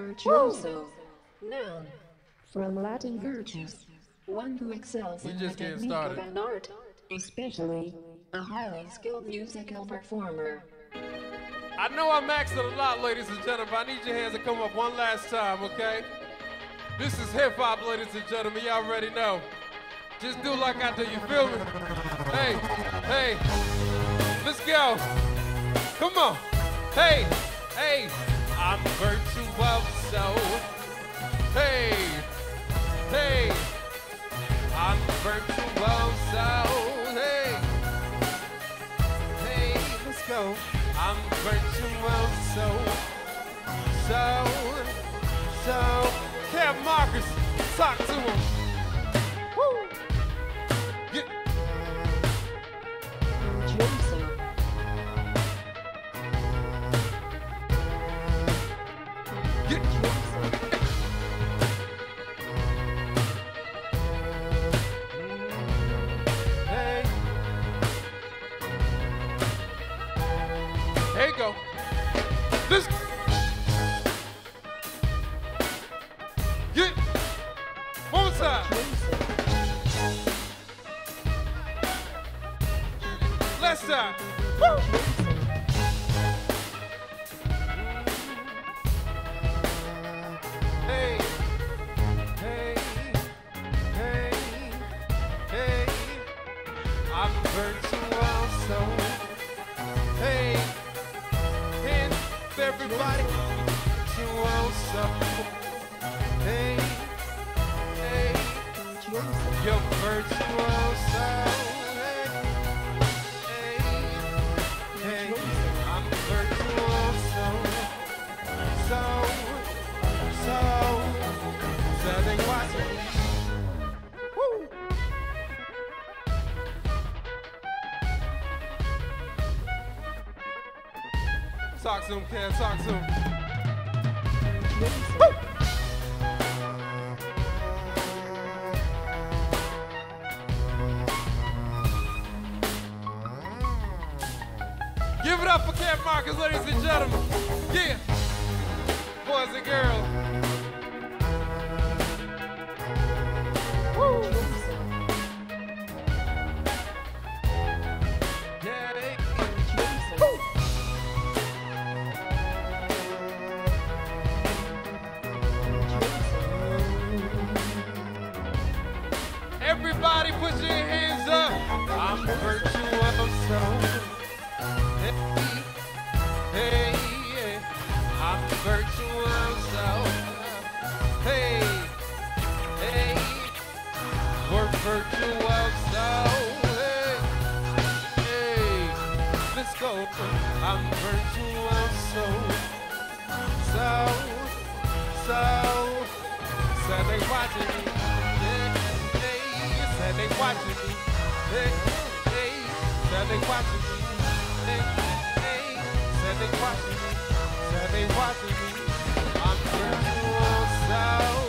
Virtuoso. Noun. From Latin virtus. One who excels in the technique of an art, especially a highly skilled musical performer. I know I maxed it a lot, ladies and gentlemen. I need your hands to come up one last time, okay? This is hip-hop, ladies and gentlemen. Y'all already know. Just do like I do, you feel me? Hey, hey, let's go. Come on. Hey, hey, I'm virtuoso. Hey, hey, I'm virtuoso. Hey, hey, let's go. I'm virtuoso, so. Kev Marcus, talk to him. Talk to him, Kev, talk to him. Woo! Give it up for Kev Marcus, ladies and gentlemen. Yeah. Boys and girls. I'm virtuoso, so they watching me, yeah, they watching me, yeah, they watching me, yeah, they watching me, yeah, they watching me, I'm virtuoso.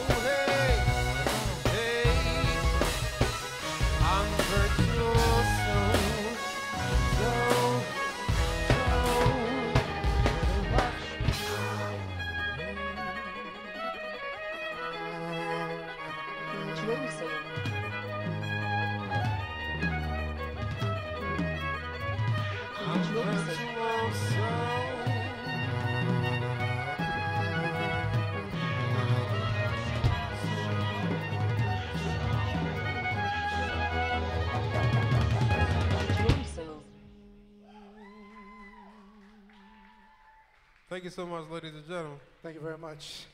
Thank you so much, ladies and gentlemen. Thank you very much.